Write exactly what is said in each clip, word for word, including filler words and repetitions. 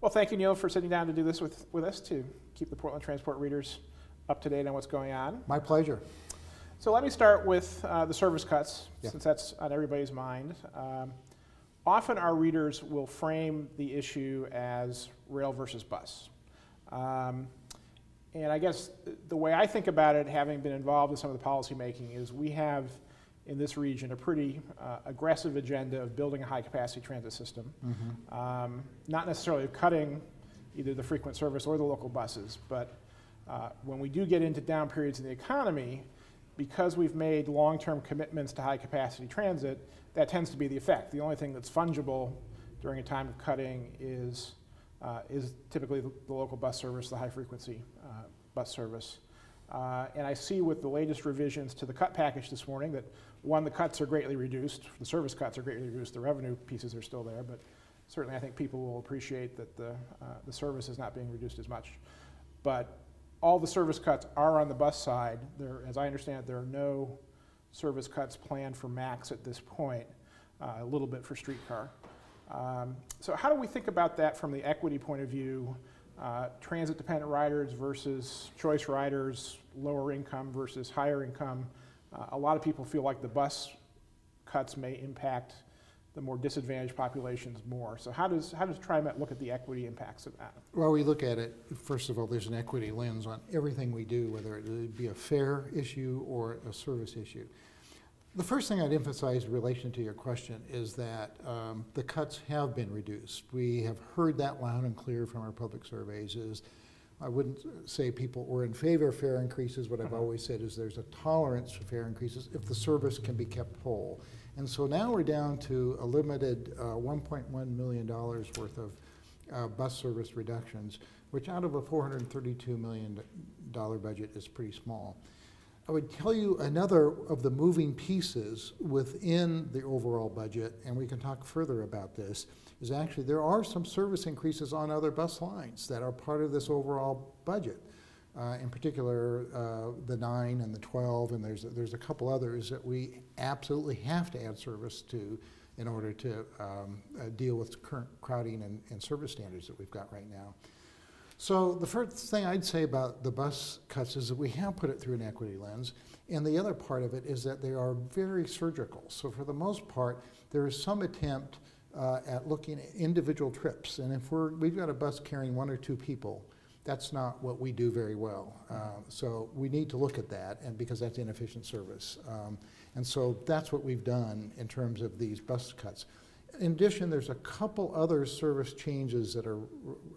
Well, thank you, Neil, for sitting down to do this with, with us to keep the Portland Transport readers up to date on what's going on. My pleasure. So let me start with uh, the service cuts, yeah. since that's on everybody's mind. Um, often our readers will frame the issue as rail versus bus. Um, and I guess the way I think about it, having been involved in some of the policy making, is we have in this region a pretty uh, aggressive agenda of building a high-capacity transit system, mm-hmm. um, not necessarily cutting either the frequent service or the local buses, but uh, when we do get into down periods in the economy, because we've made long-term commitments to high-capacity transit, that tends to be the effect. The only thing that's fungible during a time of cutting is, uh, is typically the, the local bus service, the high-frequency uh, bus service. Uh, and I see with the latest revisions to the cut package this morning that, one, the cuts are greatly reduced, the service cuts are greatly reduced, the revenue pieces are still there, but certainly I think people will appreciate that the, uh, the service is not being reduced as much. But all the service cuts are on the bus side. There, as I understand it, there are no service cuts planned for MAX at this point, uh, a little bit for streetcar. Um, so how do we think about that from the equity point of view? Uh, transit-dependent riders versus choice riders, lower income versus higher income. Uh, a lot of people feel like the bus cuts may impact the more disadvantaged populations more. So how does, how does TriMet look at the equity impacts of that? Well, we look at it, first of all, there's an equity lens on everything we do, whether it be a fare issue or a service issue. The first thing I'd emphasize in relation to your question is that um, the cuts have been reduced. We have heard that loud and clear from our public surveys. Is, I wouldn't say people were in favor of fare increases. What I've always said is there's a tolerance for fare increases if the service can be kept whole. And so now we're down to a limited uh, one point one million dollars worth of uh, bus service reductions, which out of a four hundred thirty-two million dollars budget is pretty small. I would tell you another of the moving pieces within the overall budget, and we can talk further about this, is actually there are some service increases on other bus lines that are part of this overall budget. Uh, in particular, uh, the nine and the twelve, and there's, there's a couple others that we absolutely have to add service to in order to um, uh, deal with current crowding and, and service standards that we've got right now. So the first thing I'd say about the bus cuts is that we have put it through an equity lens, and the other part of it is that they are very surgical. So for the most part, there is some attempt uh, at looking at individual trips, and if we're, we've got a bus carrying one or two people, that's not what we do very well. Uh, so we need to look at that, and because that's inefficient service. Um, and so that's what we've done in terms of these bus cuts. In addition, there's a couple other service changes that are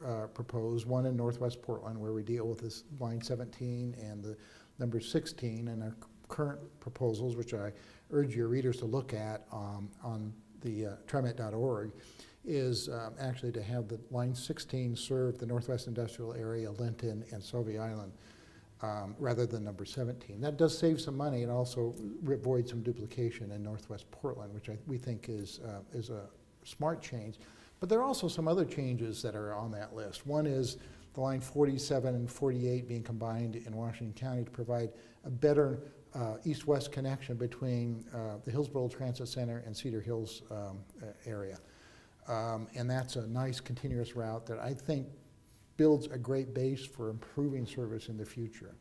uh, proposed, one in Northwest Portland where we deal with this line seventeen and the number sixteen and our current proposals, which I urge your readers to look at um, on the uh, TriMet dot org, is um, actually to have the line sixteen serve the Northwest Industrial Area, Linton, and Sylvia Island um, rather than number seventeen. That does save some money and also avoid some duplication in Northwest Portland, which I, we think is, uh, is a smart change. But there are also some other changes that are on that list. One is the line forty-seven and forty-eight being combined in Washington County to provide a better uh, east-west connection between uh, the Hillsborough Transit Center and Cedar Hills um, area. Um, and that's a nice continuous route that I think builds a great base for improving service in the future.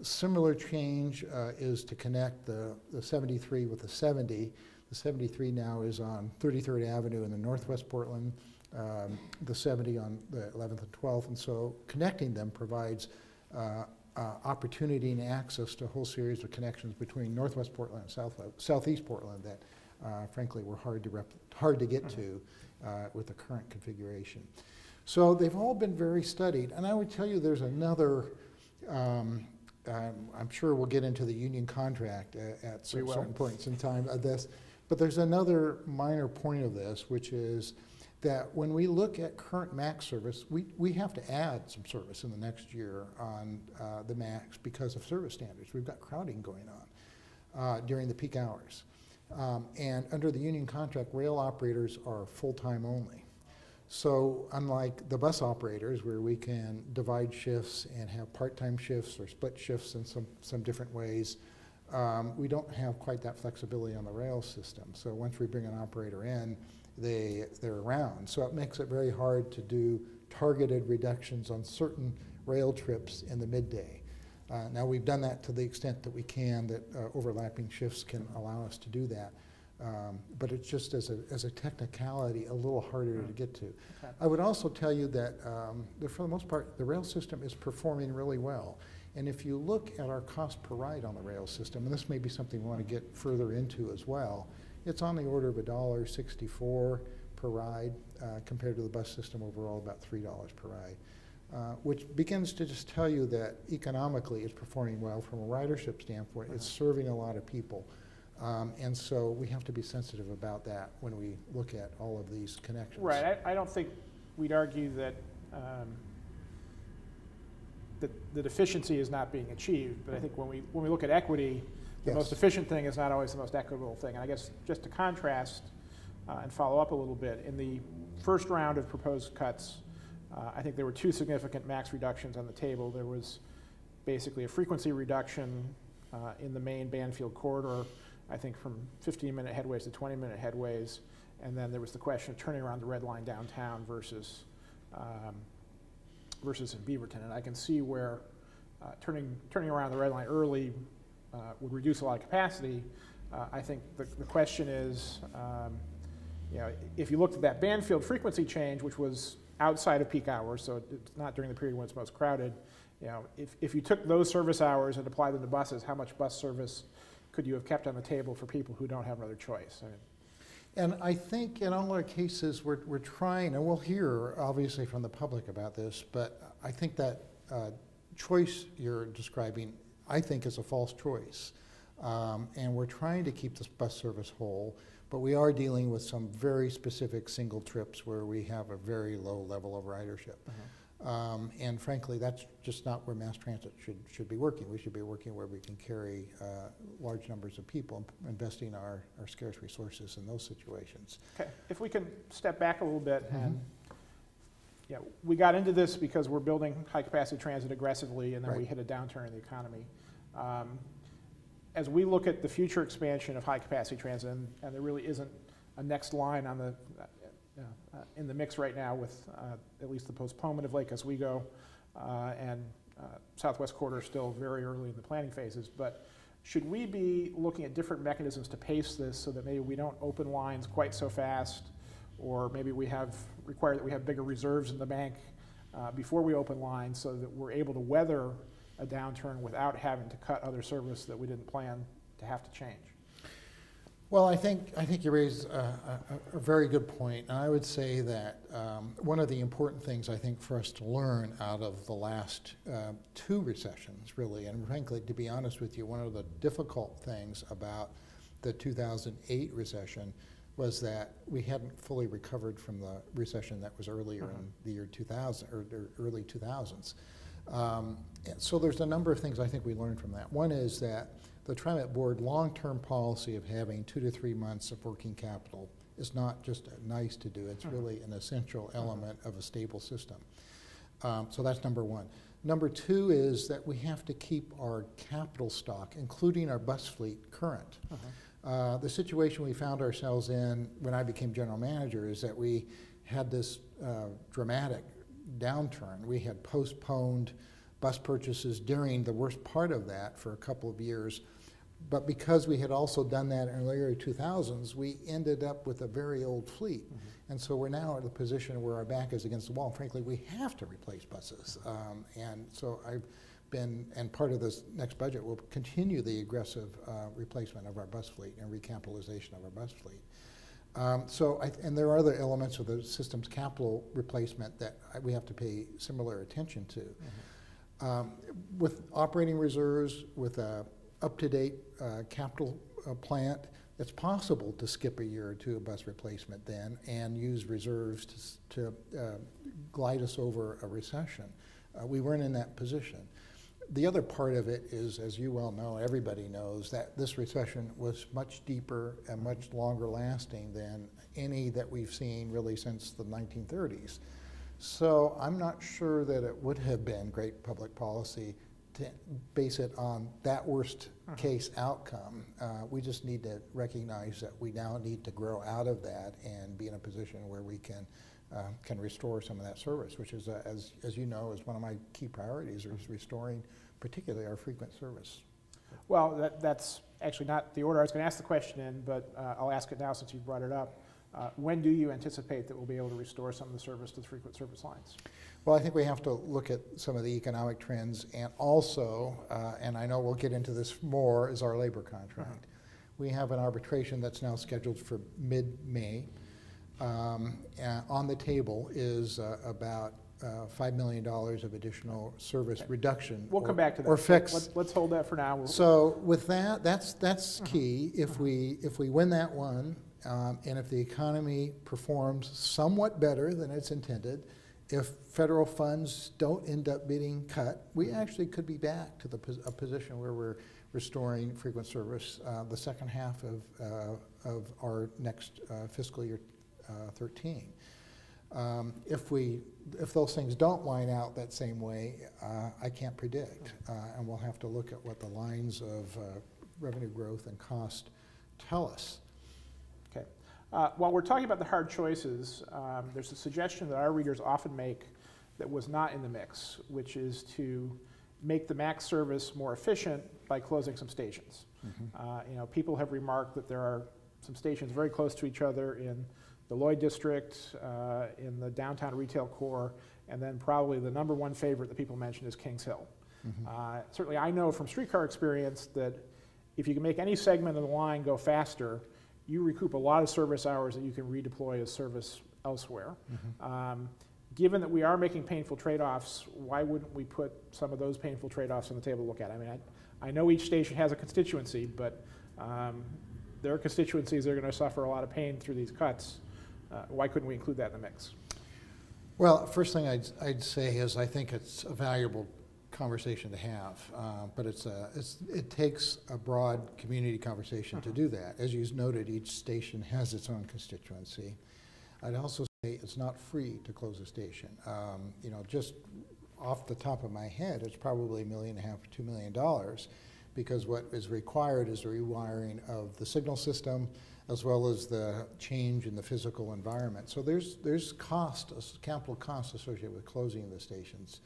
A similar change uh, is to connect the, the seventy-three with the seventy. The seventy-three now is on thirty-third Avenue in the Northwest Portland, um, the seventy on the eleventh and twelfth, and so connecting them provides uh, uh, opportunity and access to a whole series of connections between Northwest Portland and South, Southeast Portland that uh, frankly were hard to, rep hard to get to uh, with the current configuration. So they've all been very studied, and I would tell you there's another, um, I'm, I'm sure we'll get into the union contract at, at certain, certain points in time of this, but there's another minor point of this, which is that when we look at current MAX service, we, we have to add some service in the next year on uh, the MAX because of service standards. We've got crowding going on uh, during the peak hours. Um, and under the union contract, rail operators are full-time only. So unlike the bus operators where we can divide shifts and have part-time shifts or split shifts in some, some different ways, um, we don't have quite that flexibility on the rail system. So once we bring an operator in, they, they're around. So it makes it very hard to do targeted reductions on certain rail trips in the midday. Uh, now we've done that to the extent that we can, that uh, overlapping shifts can allow us to do that. Um, but it's just as a, as a technicality a little harder mm. to get to. Okay. I would also tell you that um, the, for the most part the rail system is performing really well. And if you look at our cost per ride on the rail system, and this may be something we want to get further into as well, it's on the order of a dollar sixty-four per ride uh, compared to the bus system overall about three dollars per ride, uh, which begins to just tell you that economically it's performing well from a ridership standpoint. Uh-huh. It's serving a lot of people. Um, and so we have to be sensitive about that when we look at all of these connections. Right. I, I don't think we'd argue that um, that the efficiency is not being achieved, but I think when we when we look at equity, the yes. most efficient thing is not always the most equitable thing. And I guess just to contrast uh, and follow up a little bit, in the first round of proposed cuts, uh, I think there were two significant MAX reductions on the table. There was basically a frequency reduction uh, in the main Banfield corridor, I think from fifteen minute headways to twenty minute headways, and then there was the question of turning around the red line downtown versus um, versus in Beaverton. And I can see where uh, turning turning around the red line early uh, would reduce a lot of capacity. Uh, I think the, the question is, um, you know, if you looked at that Banfield frequency change, which was outside of peak hours, so it's not during the period when it's most crowded, you know, if, if you took those service hours and applied them to buses, how much bus service could you have kept on the table for people who don't have another choice? I mean. And I think in all our cases we're, we're trying, and we'll hear obviously from the public about this, but I think that uh, choice you're describing, I think, is a false choice. Um, and we're trying to keep this bus service whole, but we are dealing with some very specific single trips where we have a very low level of ridership. Uh-huh. um, and frankly, that's just not where mass transit should should be working. We should be working where we can carry uh, large numbers of people, and investing our, our scarce resources in those situations. Okay, if we can step back a little bit. Mm-hmm. And yeah, we got into this because we're building high capacity transit aggressively, and then right. we hit a downturn in the economy. Um, As we look at the future expansion of high-capacity transit, and, and there really isn't a next line on the uh, uh, in the mix right now, with uh, at least the postponement of Lake Oswego uh, and uh, Southwest Corridor still very early in the planning phases. But should we be looking at different mechanisms to pace this so that maybe we don't open lines quite so fast, or maybe we have require that we have bigger reserves in the bank uh, before we open lines, so that we're able to weather a downturn without having to cut other service that we didn't plan to have to change? Well, I think I think you raise a, a, a very good point. And I would say that um, one of the important things I think for us to learn out of the last uh, two recessions, really, and frankly, to be honest with you, one of the difficult things about the two thousand eight recession was that we hadn't fully recovered from the recession that was earlier mm-hmm. in the year two thousand or, or early two thousands. Um, so there's a number of things I think we learned from that. One is that the TriMet board long-term policy of having two to three months of working capital is not just nice to do, it's uh-huh. really an essential element uh-huh. of a stable system. Um, so that's number one. Number two is that we have to keep our capital stock, including our bus fleet, current. Uh-huh. uh, the situation we found ourselves in when I became general manager is that we had this uh, dramatic downturn. We had postponed bus purchases during the worst part of that for a couple of years, but because we had also done that in the early two thousands, we ended up with a very old fleet. Mm-hmm. And so we're now in the position where our back is against the wall. Frankly, we have to replace buses. Um, and so I've been, and part of this next budget will continue the aggressive uh, replacement of our bus fleet and recapitalization of our bus fleet. Um, so, I th and there are other elements of the system's capital replacement that I, we have to pay similar attention to. Mm-hmm. um, with operating reserves, with a up-to-date uh, capital uh, plant, it's possible to skip a year or two of bus replacement then and use reserves to, to uh, glide us over a recession. Uh, we weren't in that position. The other part of it is, as you well know, everybody knows, that this recession was much deeper and much longer lasting than any that we've seen really since the nineteen thirties. So I'm not sure that it would have been great public policy to base it on that worst case outcome. Uh, we just need to recognize that we now need to grow out of that and be in a position where we can uh, can restore some of that service, which is, uh, as, as you know, is one of my key priorities, is restoring particularly our frequent service. Well, that, that's actually not the order I was going to ask the question in, but uh, I'll ask it now since you brought it up. Uh, when do you anticipate that we'll be able to restore some of the service to the frequent service lines? Well, I think we have to look at some of the economic trends, and also, uh, and I know we'll get into this more, is our labor contract. Mm-hmm. We have an arbitration that's now scheduled for mid-May. Um, on the table is uh, about Uh, five million dollars of additional service okay. reduction. We'll or, come back to that. Or fix. Let's, let's hold that for now. We'll so with that, that's that's uh-huh. key. If uh-huh. we if we win that one, um, and if the economy performs somewhat better than it's intended, if federal funds don't end up being cut, we actually could be back to the pos a position where we're restoring frequent service uh, the second half of uh, of our next uh, fiscal year uh, thirteen. Um, if we, if those things don't line out that same way, uh, I can't predict, uh, and we'll have to look at what the lines of uh, revenue growth and cost tell us. Okay. Uh, while we're talking about the hard choices, um, there's a suggestion that our readers often make that was not in the mix, which is to make the MAX service more efficient by closing some stations. Mm-hmm. uh, you know, people have remarked that there are some stations very close to each other in the Lloyd District, uh, in the downtown retail core, and then probably the number one favorite that people mention is Kings Hill. Mm-hmm. uh, certainly I know from streetcar experience that if you can make any segment of the line go faster, you recoup a lot of service hours that you can redeploy as service elsewhere. Mm-hmm. um, given that we are making painful trade-offs, why wouldn't we put some of those painful trade-offs on the table to look at? I mean, I, I know each station has a constituency, but um, their constituencies are going to suffer a lot of pain through these cuts. Uh, why couldn't we include that in the mix? Well, first thing I'd, I'd say is I think it's a valuable conversation to have, uh, but it's a, it's, it takes a broad community conversation uh-huh. to do that. As you noted, each station has its own constituency. I'd also say it's not free to close a station. Um, you know, just off the top of my head, it's probably a million and a half or two million dollars, because what is required is a rewiring of the signal system, as well as the change in the physical environment. So there's there's cost, capital cost associated with closing the stations.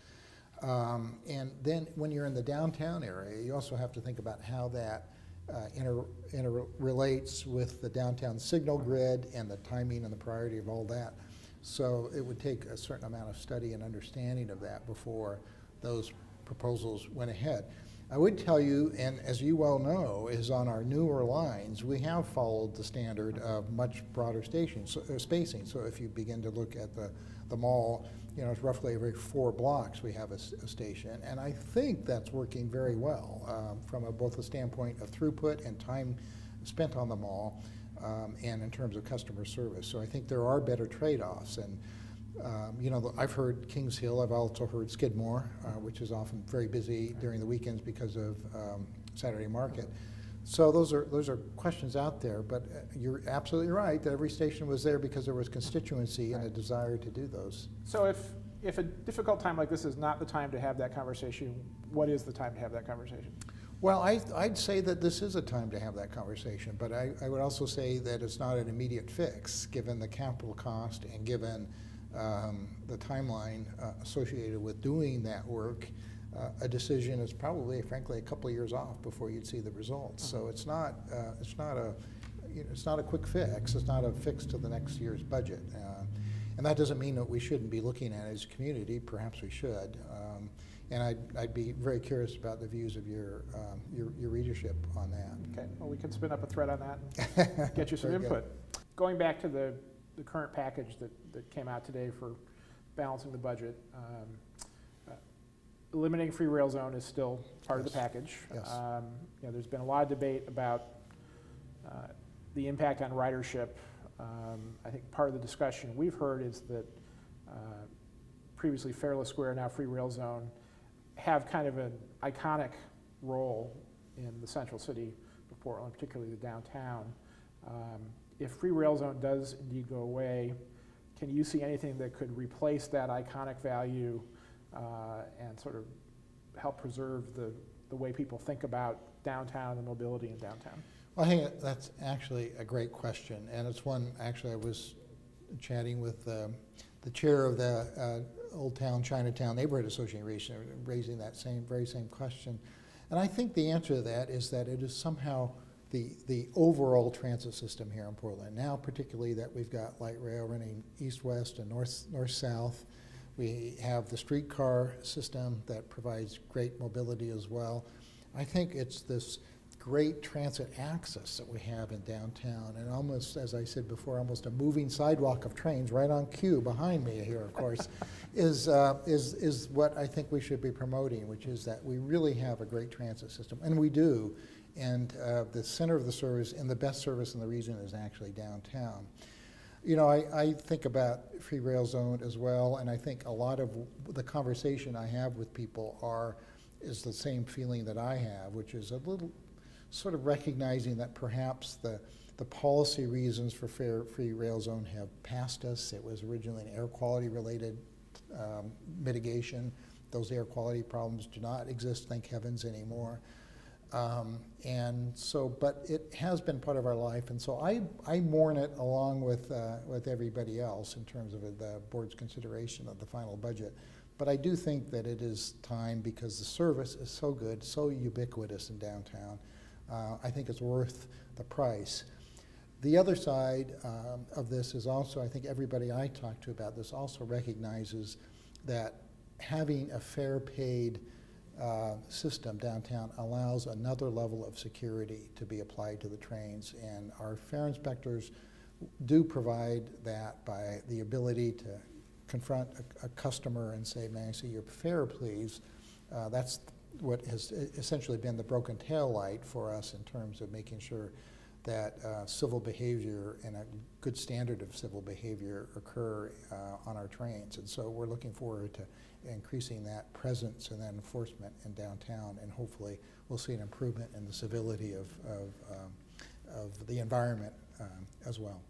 Um, and then when you're in the downtown area, you also have to think about how that uh, inter interrelates with the downtown signal grid and the timing and the priority of all that. So it would take a certain amount of study and understanding of that before those proposals went ahead. I would tell you, and as you well know, is on our newer lines, we have followed the standard of much broader station so, uh, spacing. So if you begin to look at the, the mall, you know, it's roughly every four blocks we have a, a station. And I think that's working very well um, from a, both the standpoint of throughput and time spent on the mall, um, and in terms of customer service. So I think there are better trade-offs. And Um, you know, I've heard Kings Hill, I've also heard Skidmore, uh, which is often very busy during the weekends because of um, Saturday market. So those are, those are questions out there, but you're absolutely right that every station was there because there was constituency right. and a desire to do those. So if, if a difficult time like this is not the time to have that conversation, what is the time to have that conversation? Well, I, I'd say that this is a time to have that conversation, but I, I would also say that it's not an immediate fix, given the capital cost and given Um, the timeline uh, associated with doing that work. Uh, a decision is probably, frankly, a couple of years off before you'd see the results. Mm-hmm. So it's not, uh, it's not a, you know, it's not a quick fix. It's not a fix to the next year's budget, uh, and that doesn't mean that we shouldn't be looking at it as a community. Perhaps we should. Um, and I'd, I'd be very curious about the views of your, um, your your readership on that. Okay. Well, we can spin up a thread on that and get you some input. Good. Going back to the. The current package that, that came out today for balancing the budget, um, uh, eliminating free rail zone is still part yes. of the package. Yes. Um, you know, there's been a lot of debate about uh, the impact on ridership. Um, I think part of the discussion we've heard is that uh, previously Fairless Square, now free rail zone, have kind of an iconic role in the central city of Portland, particularly the downtown. Um, If free rail zone does indeed go away, can you see anything that could replace that iconic value uh, and sort of help preserve the, the way people think about downtown and mobility in downtown? Well, I think that's actually a great question, and it's one actually I was chatting with um, the chair of the uh, Old Town Chinatown Neighborhood Association, raising that same very same question. And I think the answer to that is that it is somehow the, the overall transit system here in Portland. Now, particularly that we've got light rail running east-west and north, north-south. We have the streetcar system that provides great mobility as well. I think it's this great transit access that we have in downtown, and almost, as I said before, almost a moving sidewalk of trains right on cue behind me here, of course, is, uh, is, is what I think we should be promoting, which is that we really have a great transit system, and we do, and uh, the center of the service and the best service in the region is actually downtown. You know, I, I think about free rail zone as well, and I think a lot of the conversation I have with people are, is the same feeling that I have, which is a little sort of recognizing that perhaps the, the policy reasons for fair, free rail zone have passed us. It was originally an air quality related um, mitigation. Those air quality problems do not exist, thank heavens, anymore. Um, and so, but it has been part of our life, and so I, I mourn it along with, uh, with everybody else in terms of the board's consideration of the final budget. But I do think that it is time, because the service is so good, so ubiquitous in downtown. Uh, I think it's worth the price. The other side um, of this is also, I think everybody I talk to about this also recognizes that having a fair paid uh, system downtown allows another level of security to be applied to the trains, and our fare inspectors do provide that by the ability to confront a, a customer and say, may I see your fare, please? Uh, that's what has essentially been the broken tail light for us in terms of making sure that uh, civil behavior and a good standard of civil behavior occur uh, on our trains. And so we're looking forward to increasing that presence and that enforcement in downtown, and hopefully we'll see an improvement in the civility of, of, um, of the environment um, as well.